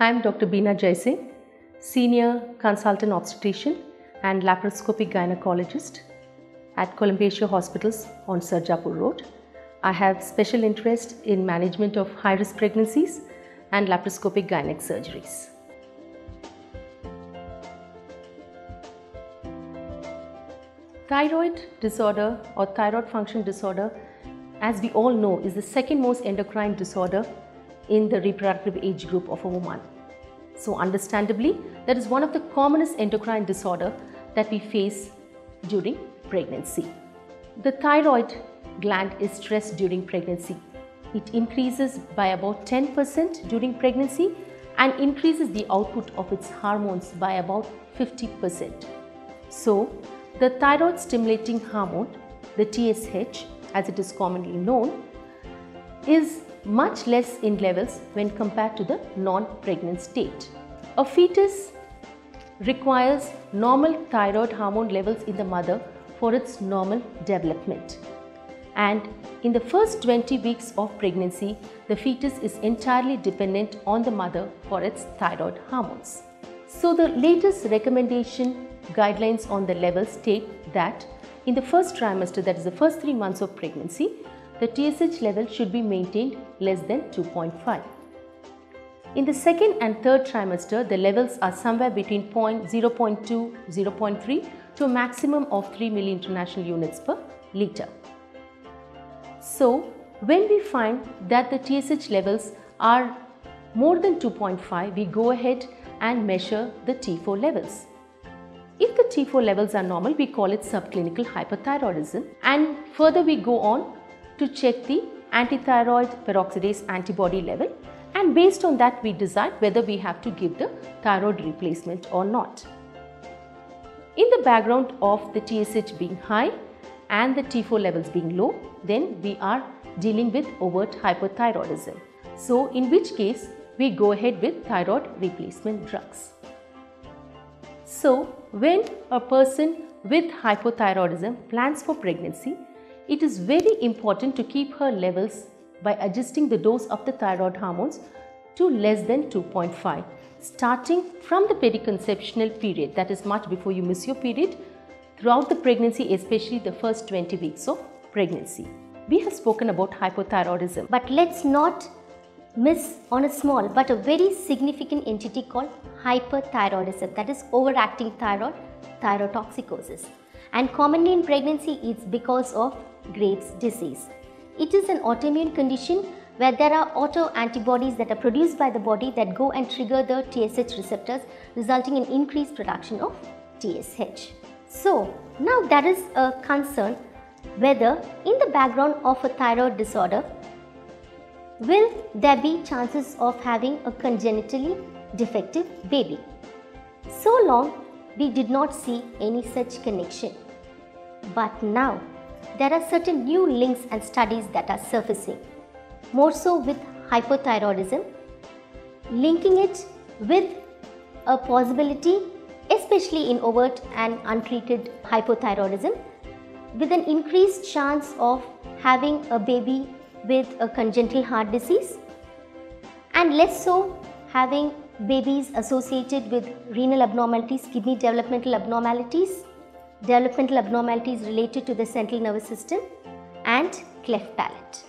I am Dr. Beena Jaising, Senior Consultant Obstetrician and Laparoscopic Gynecologist at Columbia Asia Hospitals on Sarjapur Road. I have special interest in management of high-risk pregnancies and laparoscopic gynec surgeries. Thyroid disorder or thyroid function disorder, as we all know, is the second most endocrine disorder in the reproductive age group of a woman. So understandably, that is one of the commonest endocrine disorder that we face during pregnancy. The thyroid gland is stressed during pregnancy. It increases by about 10% during pregnancy and increases the output of its hormones by about 50%. So, the thyroid stimulating hormone, the TSH, as it is commonly known, is much less in levels when compared to the non-pregnant state. A fetus requires normal thyroid hormone levels in the mother for its normal development. And in the first 20 weeks of pregnancy, the fetus is entirely dependent on the mother for its thyroid hormones. So the latest recommendation guidelines on the level state that in the first trimester, that is the first 3 months of pregnancy, the TSH level should be maintained less than 2.5. In the second and third trimester, the levels are somewhere between 0.2, 0.3 to a maximum of 3 milli international units per litre. So, when we find that the TSH levels are more than 2.5, we go ahead and measure the T4 levels. If the T4 levels are normal, we call it subclinical hyperthyroidism, and further we go on to check the antithyroid peroxidase antibody level, and based on that we decide whether we have to give the thyroid replacement or not. In the background of the TSH being high and the T4 levels being low, then we are dealing with overt hyperthyroidism. So in which case we go ahead with thyroid replacement drugs. So when a person with hypothyroidism plans for pregnancy, it is very important to keep her levels by adjusting the dose of the thyroid hormones to less than 2.5, starting from the periconceptional period, that is much before you miss your period, throughout the pregnancy, especially the first 20 weeks of pregnancy. We have spoken about hypothyroidism, but let's not miss on a small but a very significant entity called hyperthyroidism, that is overacting thyroid, thyrotoxicosis. And commonly in pregnancy, it's because of Graves' disease. It is an autoimmune condition where there are autoantibodies that are produced by the body that go and trigger the TSH receptors, resulting in increased production of TSH. So now that is a concern whether in the background of a thyroid disorder, will there be chances of having a congenitally defective baby? So long, we did not see any such connection. But now, there are certain new links and studies that are surfacing, more so with hypothyroidism, linking it with a possibility, especially in overt and untreated hypothyroidism, with an increased chance of having a baby with a congenital heart disease, and less so having babies associated with renal abnormalities, kidney developmental abnormalities related to the central nervous system, and cleft palate.